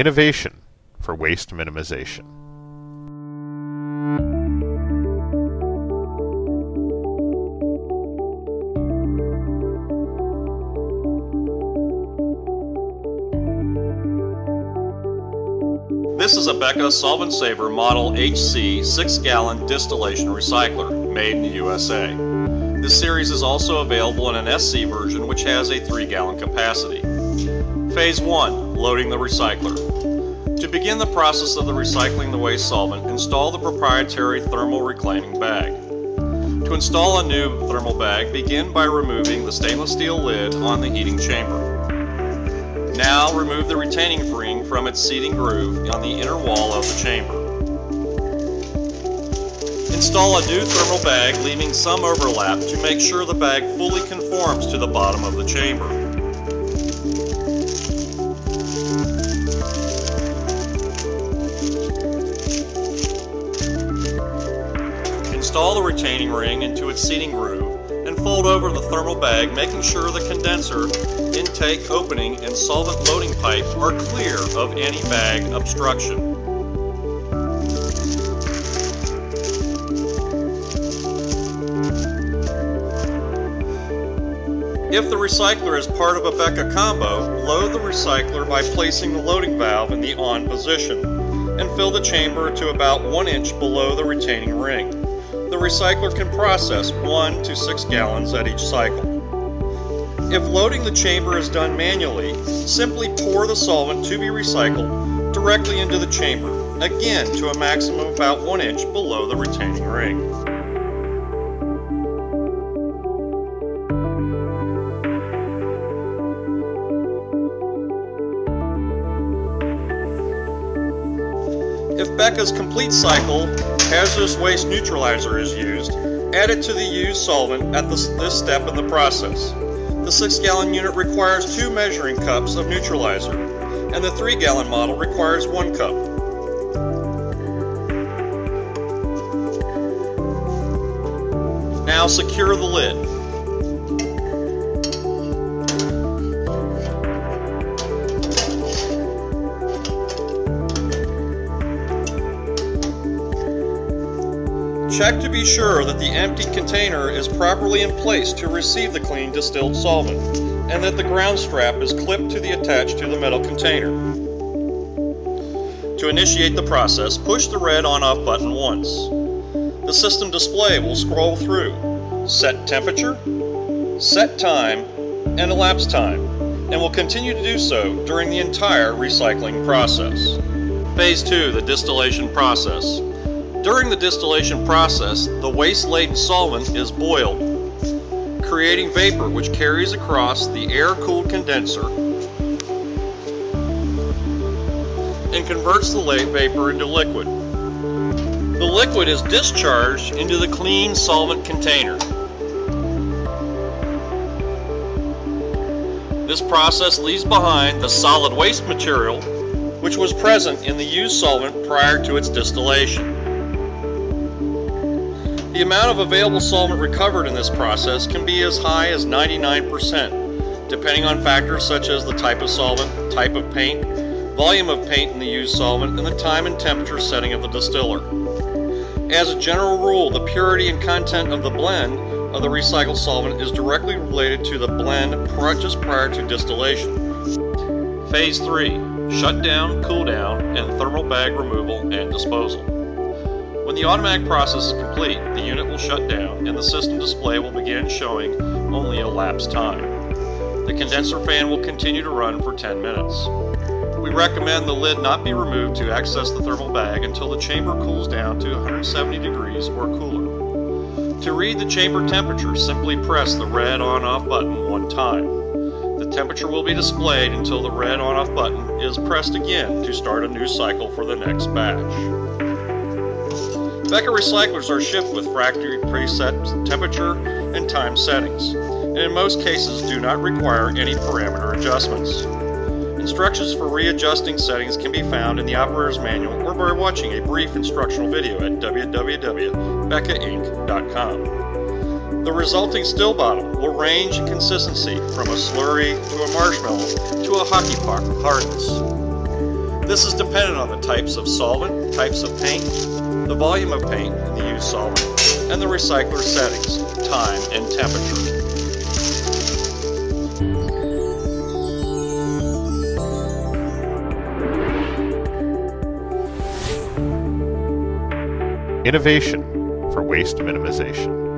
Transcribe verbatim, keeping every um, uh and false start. Innovation for Waste Minimization. This is a Becca Solvent Saver Model H C six gallon distillation recycler made in the U S A. This series is also available in an S C version, which has a three gallon capacity. Phase one. Loading the recycler. To begin the process of the recycling the waste solvent, install the proprietary thermal reclining bag. To install a new thermal bag, begin by removing the stainless steel lid on the heating chamber. Now remove the retaining ring from its seating groove on the inner wall of the chamber. Install a new thermal bag, leaving some overlap to make sure the bag fully conforms to the bottom of the chamber. Install the retaining ring into its seating groove and fold over the thermal bag, making sure the condenser, intake opening, and solvent loading pipe are clear of any bag obstruction. If the recycler is part of a Becca combo, load the recycler by placing the loading valve in the on position and fill the chamber to about one inch below the retaining ring. The recycler can process one to six gallons at each cycle. If loading the chamber is done manually, simply pour the solvent to be recycled directly into the chamber, again to a maximum of about one inch below the retaining ring. If Becca's complete cycle hazardous waste neutralizer is used, add it to the used solvent at this, this step in the process. The six gallon unit requires two measuring cups of neutralizer, and the three gallon model requires one cup. Now secure the lid. Check to be sure that the empty container is properly in place to receive the clean distilled solvent, and that the ground strap is clipped to the attached to the metal container. To initiate the process, push the red on-off button once. The system display will scroll through set temperature, set time, and elapsed time, and will continue to do so during the entire recycling process. Phase two. The distillation process. During the distillation process, the waste-laden solvent is boiled, creating vapor which carries across the air-cooled condenser and converts the vapor into liquid. The liquid is discharged into the clean solvent container. This process leaves behind the solid waste material which was present in the used solvent prior to its distillation. The amount of available solvent recovered in this process can be as high as ninety-nine percent, depending on factors such as the type of solvent, type of paint, volume of paint in the used solvent, and the time and temperature setting of the distiller. As a general rule, the purity and content of the blend of the recycled solvent is directly related to the blend purchased prior to distillation. Phase three. Shutdown, cool down, and thermal bag removal and disposal. When the automatic process is complete, the unit will shut down and the system display will begin showing only elapsed time. The condenser fan will continue to run for ten minutes. We recommend the lid not be removed to access the thermal bag until the chamber cools down to one hundred seventy degrees or cooler. To read the chamber temperature, simply press the red on-off button one time. The temperature will be displayed until the red on-off button is pressed again to start a new cycle for the next batch. Becca recyclers are shipped with factory preset temperature and time settings, and in most cases do not require any parameter adjustments. Instructions for readjusting settings can be found in the operator's manual or by watching a brief instructional video at w w w dot becca inc dot com. The resulting still bottle will range in consistency from a slurry to a marshmallow to a hockey puck hardness. This is dependent on the types of solvent, types of paint, the volume of paint in the used solvent, and the recycler settings, time, and temperature. Innovation for waste minimization.